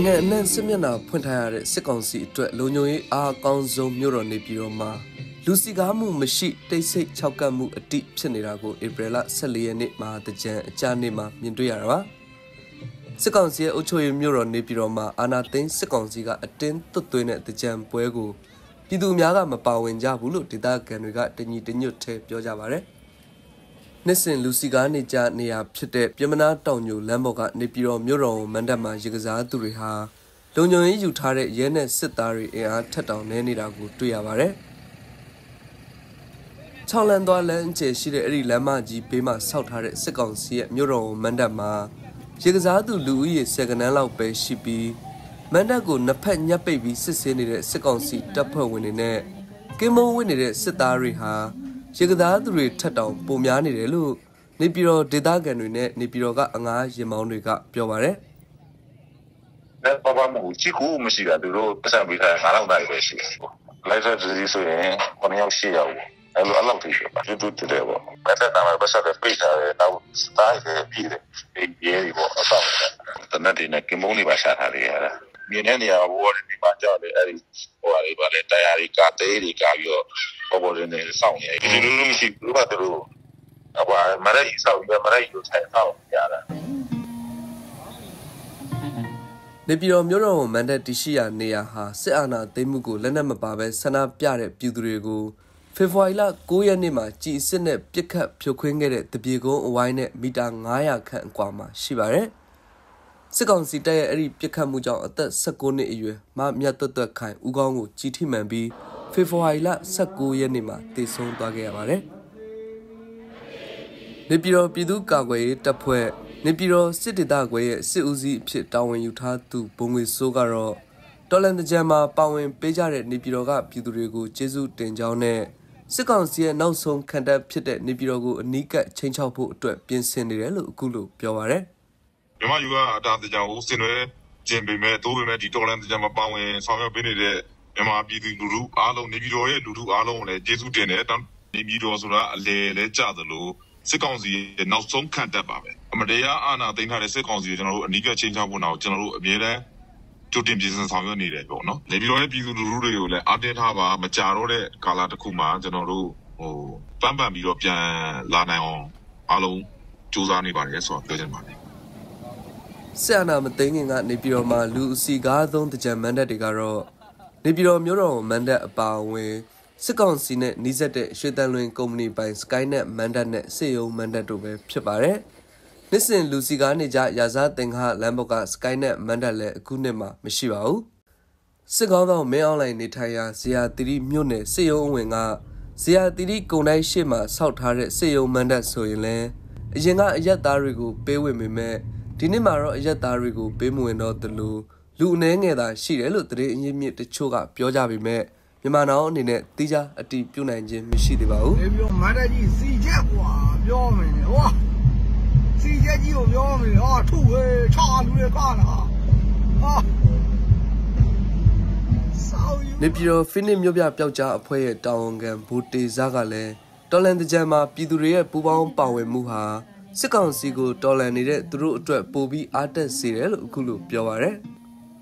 နိုင်ငံအနှံ့စစ်မျက်နှာဖွင့်ထားရတဲ့စစ်ကောင်စီအတွက်လုံခြုံရေးအားအကောင်းဆုံးမြို့တော်နေပြည်တော်မှာလူစီကားမှုမရှိတိတ်ဆိတ်ခြောက်ကပ်မှုအတိဖြစ်နေတာကိုဧပြီလ14ရက်နေ့မှာတကြံအကြနေ့မှာမြင်တွေ့ရတာပါစစ်ကောင်စီရဲ့အုပ်ချုပ်ရေးမြို့တော်နေပြည်တော်မှာအာဏာသိမ်းစစ်ကောင်စီကအတင်းသွတ်သွင်းတဲ့တကြံပွဲကိုပြည်သူများကမပါဝင်ကြဘူးလို့ဒေသခံတွေကတညီတညွတ်ထဲပြောကြပါတယ်နှစ်စဉ်လူစီကားနေကြနေရာဖြစ်တဲ့ပြမနာတောင်ညိုလမ်းပေါ်ကနေပြည်တော်မြို့တော်မန္တမရေကစားသူတွေဟာလုံခြုံရေးယူထားတဲ့ရဲနဲ့စစ်သားတွေအင်အားထက်တောင်နေနေတာကိုတွေ့ရပါတယ်။6လမ်းသွားလမ်းကျယ်ရှိတဲ့အဲ့ဒီလမ်းမကြီးဘေးမှာဆောက်ထားတဲ့စစ်ကောင်စီရဲ့မြို့တော်မန္တမရေကစားသူလူဦးရေ10ကနန်းလောက်ပဲရှိပြီးမန္တကိုနှစ်ဖက်ညှပ်ပိတ်ပြီးစစ်ဆေးနေတဲ့စစ်ကောင်စီတပ်ဖွဲ့ဝင်တွေနဲ့ကင်းမုံဝင်နေတဲ့စစ်သားတွေဟာရေကစားသူတွေထက်တောင်ပုံများနေတယ်လို့နေပြည်တော်ဒေသခံတွေနဲ့နေပြည်တော်ကအငားရင်မောင်းတွေကပြောပါတယ်။လက်ပါပါမှုချီကူမရှိတာသူတို့ပတ်စံပြီးသားငါးလောက်သားပဲရှိတယ်။ live stream ဆိုရင်900 800အဲ့လိုအလောက်သိရပါသူတို့တဲ့ပေါ့။ပတ်သက်တာမှာပတ်စံတဲ့ပိတ်ထားတယ်နောက်စတိုင်ရဲ့ပြည်တယ်။ရေးရီပေါ့အဆောင်။တနက်တည်းနဲ့ကင်မုံတွေပါရှာထားတယ်ရတာ။မြင်တဲ့နေရာဘောတွေဒီမှာကြောက်တယ်အဲ့ဒီဟိုဟာတွေပါလေတရားတွေကသေးတွေကပြီးတော့我不认得，少年，你都没去，我都路，啊不，没得少年，没得有才少年了。你比如，苗人我们的地区呀，你呀哈，西安那对木个，人家么把呗，生那边的比多的个，非话伊拉古人呢嘛，只是呢别看漂亮个嘞，特别个外呢，没得伢呀看光嘛，是吧嘞？这讲时代呀，哩别看木匠，得十个呢一月，嘛面对对看，乌讲个集体门边。ဖေဖော်ဝါရီလ19ရက်နေ့မှာတည်ဆုံသွားခဲ့ရပါတယ်။နေပြည်တော်ပြည်သူ့ကာကွယ်ရေးတပ်ဖွဲ့နေပြည်တော်စစ်ဒေသကွယ်ရဲ့စစ်ဦးစီးအဖြစ်တာဝန်ယူထားသူဘုံငွေစိုးကတော့တော်လန်တကြံမှာပါဝင်ပေးကြတဲ့နေပြည်တော်ကပြည်သူတွေကိုကျေးဇူးတင်ကြောင်းနဲ့စစ်ကောင်စီရဲ့နောက်ဆုံးခံတပ်ဖြစ်တဲ့နေပြည်တော်ကိုအနီးကပ်ချိန်ချောက်ဖို့အတွက်ပြင်ဆင်နေတယ်လို့အခုလိုပြောပါရယ်။မြန်မာယူကအတားတကြံကိုဆင်နွယ်ကျင်းပေမဲ့တိုးပေမဲ့ဒီတော်လန်တကြံမှာပါဝင်ဆောင်ရွက်ပေးနေတဲ့မြန်မာပြည်သူလူထုအားလုံးနေပြည်တော်ရဲ့လူထုအားလုံးကိုလည်းကျေးဇူးတင်တယ်။နေပြည်တော်ဆိုတာအလေလည်းကြသလိုစစ်ကောင်စီရဲ့နောက်ဆုံးခံတပ်ပါပဲ။အမတရားအာဏာသိမ်းထားတဲ့စစ်ကောင်စီကိုကျွန်တော်တို့အနီးကပ်ချိန်ချဖို့နောက်ကျွန်တော်တို့အမြဲတမ်းကြိုတင်ပြင်ဆင်ဆောင်ရွက်နေတယ်ပေါ့နော်။နေပြည်တော်ရဲ့ပြည်သူလူထုတွေကိုလည်းအားတင်းထားပါမကြတော့တဲ့ကာလတစ်ခုမှာကျွန်တော်တို့ဟိုပန်းပန်ပြီးတော့ပြန်လာနိုင်အောင်အားလုံးစူးစမ်းနေပါတယ်ဆိုတော့ပြောချင်ပါတယ်။ဆရာနာမသိငင်ကနေပြည်တော်မှာလူအစီကားဆုံးတကြံမန်တက်တွေကတော့နေပြည်တော်မြို့တော်မန္တအပါဝင်စစ်ကောင်စီနဲ့နှိစက်တဲ့ရွှေတန်လွင်ကုမ္ပဏီပိုင် Skynet မန္တနဲ့စေယုံမန္တတို့ပဲဖြစ်ပါတယ်။နှစ်စဉ်လူစီကားနေကြရာဇာသင်္ခါလမ်းဘက်က Skynet မန္တလည်းအခုနှစ်မှမရှိပါဘူး။စစ်ကောင်တော်မင်းအောင်လှိုင်နေထိုင်ရာဇေယျသီရိမြို့နယ်စေယုံအဝင်ကဇေယျသီရိကုန်းတိုင်းရှိမှဆောက်ထားတဲ့စေယုံမန္တဆိုရင်လည်းအရင်ကအရက်သားတွေကိုပေးဝင်ပေမဲ့ဒီနှစ်မှာတော့အရက်သားတွေကိုပေးမဝင်တော့သလိုလူအနေငယ်သာရှိတယ်လို့သတင်းအရင်းမြစ်တချို့ကပြောကြပေမဲ့မြန်မာနိုင်ငံအနေနဲ့တိကျအတည်ပြုနိုင်ခြင်းမရှိသေးပါဘူး။ပြောမန္တကြီးစီချက်ကွာပြောမယ်။ဟောစီချက်ကြီးကိုပြောမယ်။ဟောထုတ်ဝဲချလူတွေကားလား။ဟောနေပြည်တော်ဖိနစ်မြို့ပြပျောက်ကြားအဖွဲ့ရဲ့တာဝန်ခံဘူတေဇာကလည်းတော်လန်တကြံမှာပြည်သူတွေရဲ့ပူးပေါင်းပါဝင်မှုဟာစစ်ကောင်စီကိုတော်လန်နေတဲ့သူတို့အတွက်ပိုပြီးအားတက်စေတယ်လို့အခုလိုပြောပါရယ်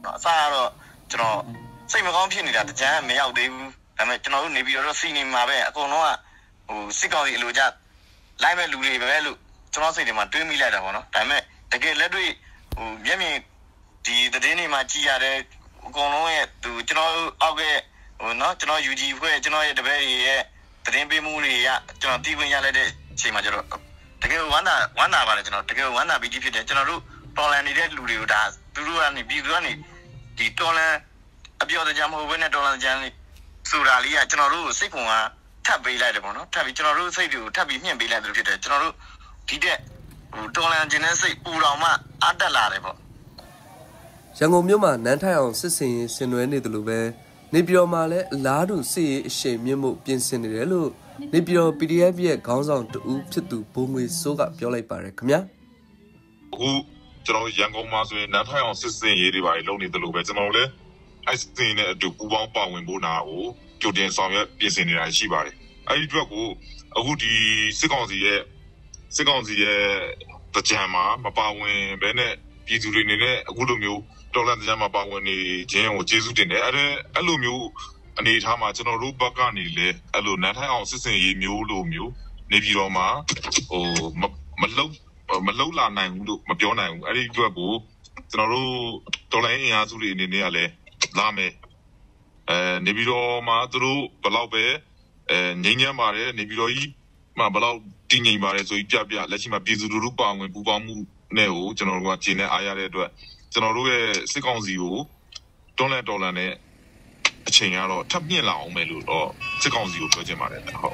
။အစားကတော့ကျွန်တော်စိတ်မကောင်းဖြစ်နေတာတကြမ်းမရောက်သေးဘူးဒါပေမဲ့ကျွန်တော်တို့နေပြီးတော့စီနေမှာပဲအကုန်လုံးကဟိုစစ်ကောင်စီအလိုကျလိုက်မဲ့လူတွေပဲလို့ကျွန်တော်စိတ်ထဲမှာတွေးမိလိုက်တာပေါ့နော်ဒါပေမဲ့တကယ်လက်တွေ့ဟိုမျက်မြင်ဒီသတင်းတွေမှာကြည်ရတဲ့အကုန်လုံးရဲ့သူကျွန်တော်အောက်ကဟိုနော်ကျွန်တော် UG ဖွဲ့ကျွန်တော်ရဲ့တပည့်တွေရဲ့သတင်းပေးမှုတွေကကျွန်တော်တီးဝင်ရလိုက်တဲ့အချိန်မှာကျတော့တကယ်ဝမ်းသာပါတယ်ကျွန်တော်တကယ်ဝမ်းသာပြီးဖြစ်တယ်ကျွန်တော်တို့တော်လန်နေတဲ့လူတွေကိုဒါသူတို့ကနေပြီးသူကနေဒီတော်လန်အပြောတကြမဟုတ်ဘဲနဲ့တော်လန်ကြမ်းလေးဆိုတာလေးကကျွန်တော်တို့ကိုစိတ်ကုန်ကထပ်ပေးလိုက်တယ်ပေါ့နော်ထပ်ပြီးကျွန်တော်တို့စိတ်တွေကိုထပ်ပြီးမြင့်ပေးလိုက်တယ်လို့ဖြစ်တယ်ကျွန်တော်တို့ဒီတဲ့ဟိုတော်လန်ခြင်းနဲ့စိတ်ပူတော်မှအားတက်လာတယ်ပေါ့ရန်ကုန်မြို့မှာနန်းထိုင်အောင်စစ်စင်ရင်ဆင်နွှဲနေတယ်လို့ပဲနေပြည်တော်မှာလည်းအလားတူစစ်ရေးအရှိန်မြင့်မှုပြင်ဆင်နေတယ်လို့နေပြည်တော် PDF ရဲ့ခေါင်းဆောင်တဦးဖြစ်သူဘုံငွေစိုးကပြောလိုက်ပါတယ်ခင်ဗျာဟုတ်ကျွန်တော်ရန်ကုန်မှာဆိုရင်နန်းထိုင်အောင်စစ်စင်ရေးတွေပါလေလုပ်နေတယ်လို့ပဲကျွန်တော်လည်းအိုက်စတင်နဲ့အတူပူးပေါင်းပါဝင်ဖို့နာကိုကြိုတင်ဆောင်ရွက်ပြင်ဆင်နေတာရှိပါတယ်အဲဒီအတွက်ကိုအခုဒီစစ်ကောင်စီရဲ့တကြံမှာမပါဝင်ဘဲနဲ့ပြည်သူတွေအနေနဲ့အခုလိုမျိုး dollar 的嘛，把我呢，今我接触的呢，阿路没有，你他妈这种路不干你嘞，阿路那他好事情也没有路没有，你比如嘛，哦，没路啦，难路没标难，阿你做不，这种路 dollar 一样处理你那嘞，拉没，你比如嘛，这路不老白，年嘛嘞，你比如伊嘛不老丁年嘛嘞，所以别别，那起码别做路帮我不帮木。 内湖，这种话今年阿爷来对，这种路个施工时候，当然呢，前年咯，特别老没路咯，施工时候条件嘛来得好。